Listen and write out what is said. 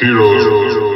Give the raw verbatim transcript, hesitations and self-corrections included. Heroes.